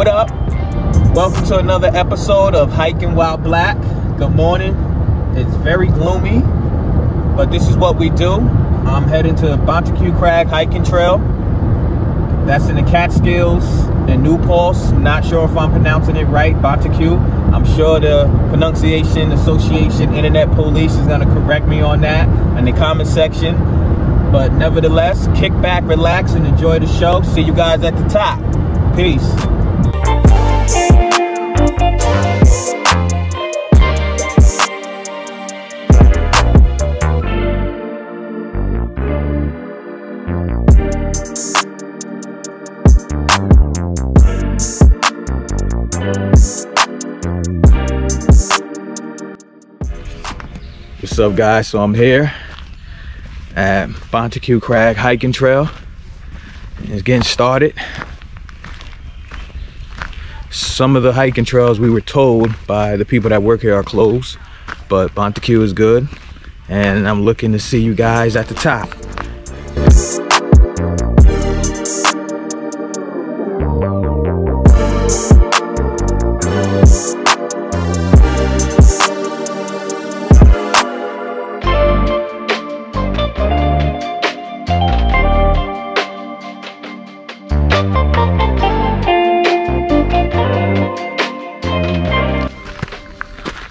What up? Welcome to another episode of Hiking While Black. Good morning. It's very gloomy, but this is what we do. I'm heading to Bonticou Crag Hiking Trail. That's in the Catskills in New Paltz. Not sure if I'm pronouncing it right, Bonticou. I'm sure the Pronunciation Association Internet Police is going to correct me on that in the comment section. But nevertheless, kick back, relax, and enjoy the show. See you guys at the top. Peace. What's up, guys? So I'm here at Bonticou Crag Hiking Trail. It's getting started. Some of the hiking trails, we were told by the people that work here, are closed, but Bonticou is good, and I'm looking to see you guys at the top.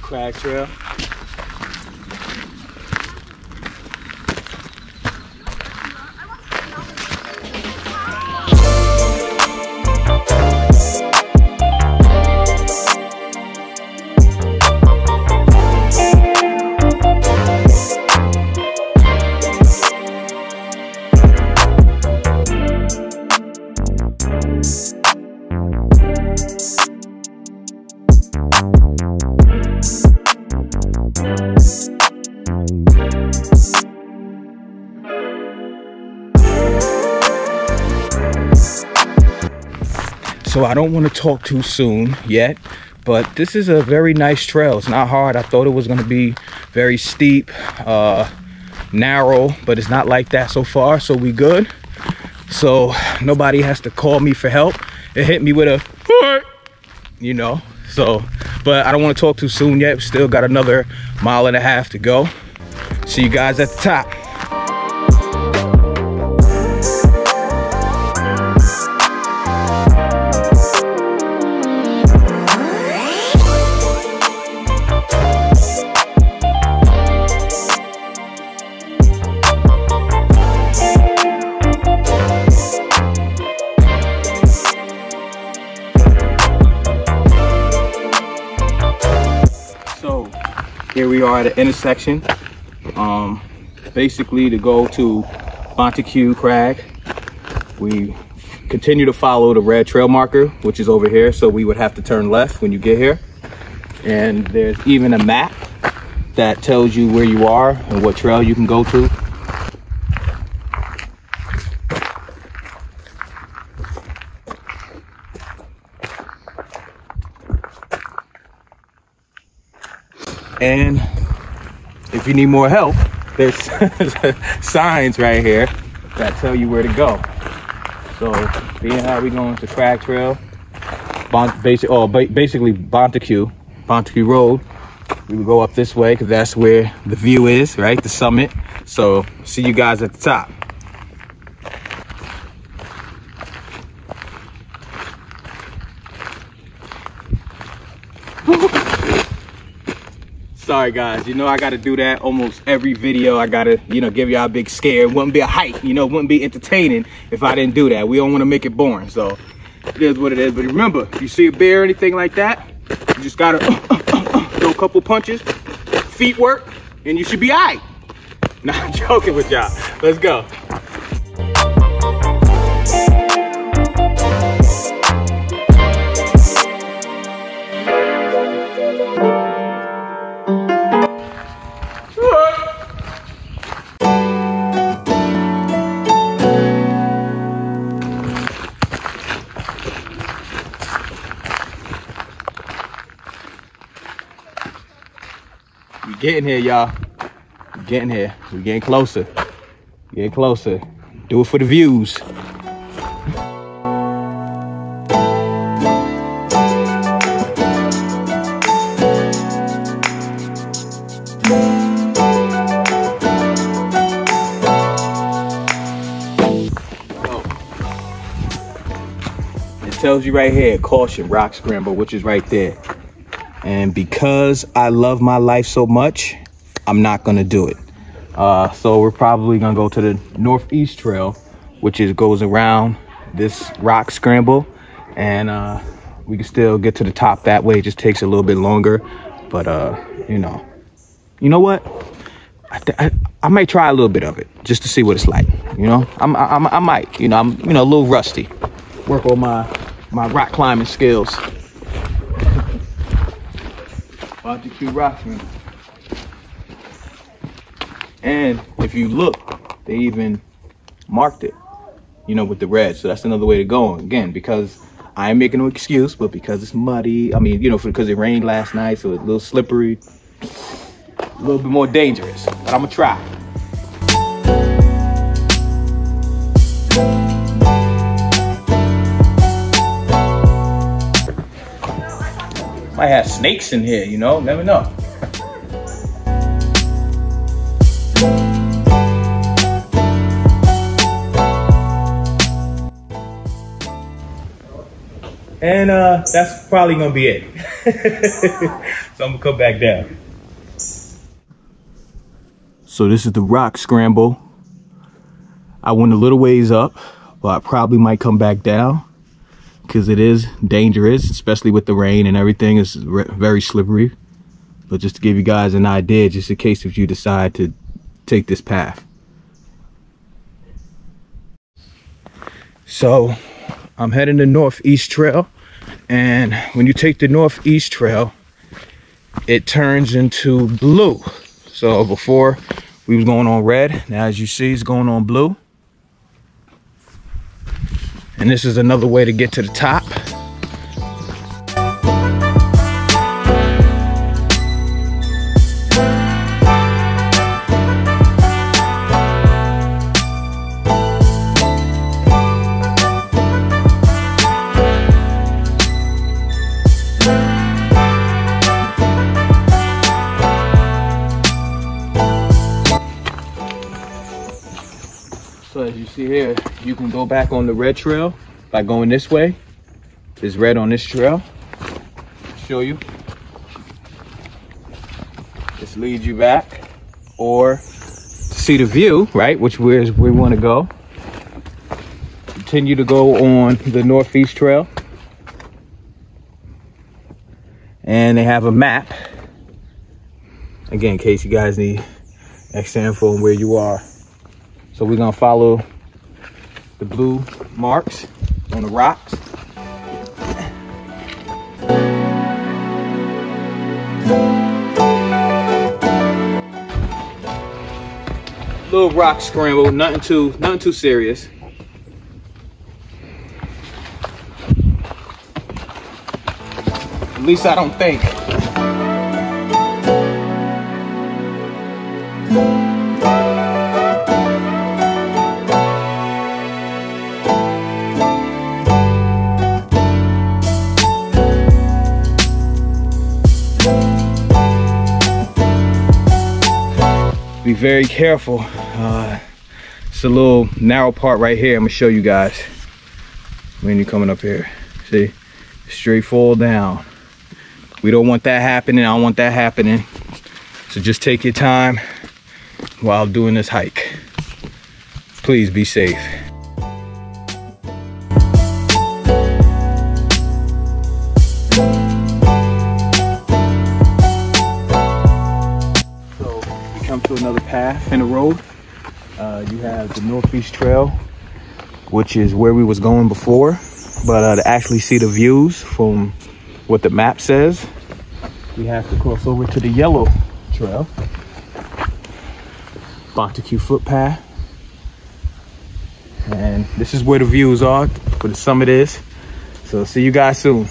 Crag Trail. So I don't want to talk too soon yet, but this is a very nice trail. It's not hard. I thought it was going to be very steep, narrow, but it's not like that so far. So we good. So nobody has to call me for help. It hit me with a, you know, so, but I don't want to talk too soon yet. Still got another 1.5 miles to go. See you guys at the top. Here we are at an intersection, basically to go to Bonticou Crag. We continue to follow the red trail marker, which is over here, so we would have to turn left when you get here. And there's even a map that tells you where you are and what trail you can go to. And if you need more help, there's signs right here that tell you where to go. So being how we going to Crag Trail, basically Bonticou Road, we will go up this way because that's where the view is, right? The summit. So see you guys at the top. Sorry guys, you know I gotta do that almost every video. I gotta, you know, give y'all a big scare. It wouldn't be a hike, you know, it wouldn't be entertaining if I didn't do that. We don't wanna make it boring, so it is what it is. But remember, if you see a bear or anything like that, you just gotta throw a couple punches, feet work, and you should be all right. Nah, I'm joking with y'all. Let's go. Getting here, y'all. Getting here. We're getting closer. Getting closer. Do it for the views. tells you right here, caution, rock scramble, which is right there. And because I love my life so much, I'm not gonna do it. So we're probably gonna go to the northeast trail, which is goes around this rock scramble, and we can still get to the top that way. It just takes a little bit longer, but you know what? I might try a little bit of it just to see what it's like. You know, I might. You know, I'm a little rusty. Work on my rock climbing skills. Bonticou rock scramble. And if you look, they even marked it, you know, with the red. So that's another way to go. Again, because I ain't making no excuse, but because it's muddy, I mean, you know, because it rained last night, so it's a little slippery, a little bit more dangerous, but I'm gonna try. Might have snakes in here, you know, never know. And that's probably gonna be it. So I'm gonna come back down. So this is the rock scramble. I went a little ways up, but I probably might come back down because it is dangerous, especially with the rain and everything. It's very slippery. But just to give you guys an idea, just in case if you decide to take this path. So I'm heading the northeast trail, and when you take the northeast trail, it turns into blue. So before we was going on red, now as you see, it's going on blue. And this is another way to get to the top. Here you can go back on the red trail by going this way. There's red on this trail. Show you. This leads you back, or to see the view, right? Which is where we want to go. Continue to go on the northeast trail, and they have a map. Again, in case you guys need extra info on where you are. So we're gonna follow the blue marks on the rocks. Little rock scramble, nothing too serious. At least I don't think. Be very careful. It's a little narrow part right here. I'm gonna show you guys when you're coming up here. See, straight fall down. We don't want that happening. I don't want that happening. So just take your time while doing this hike. Please be safe. Another path in the road. You have the northeast trail, which is where we was going before, but to actually see the views from what the map says, we have to cross over to the yellow trail. Bonticou footpath, and this is where the views are, where the summit is. So see you guys soon.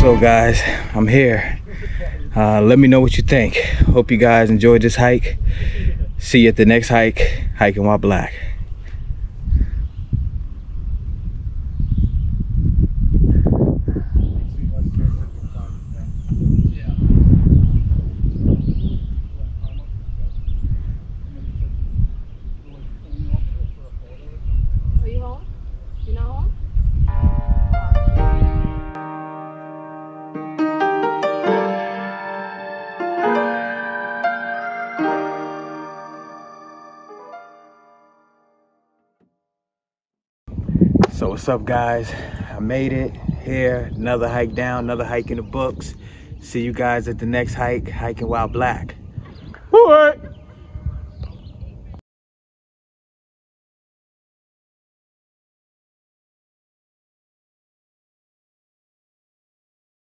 So guys, I'm here. Let me know what you think. Hope you guys enjoyed this hike. See you at the next hike, Hiking While Black. So what's up guys, I made it here, another hike down, another hike in the books. See you guys at the next hike, Hiking While Black. All right.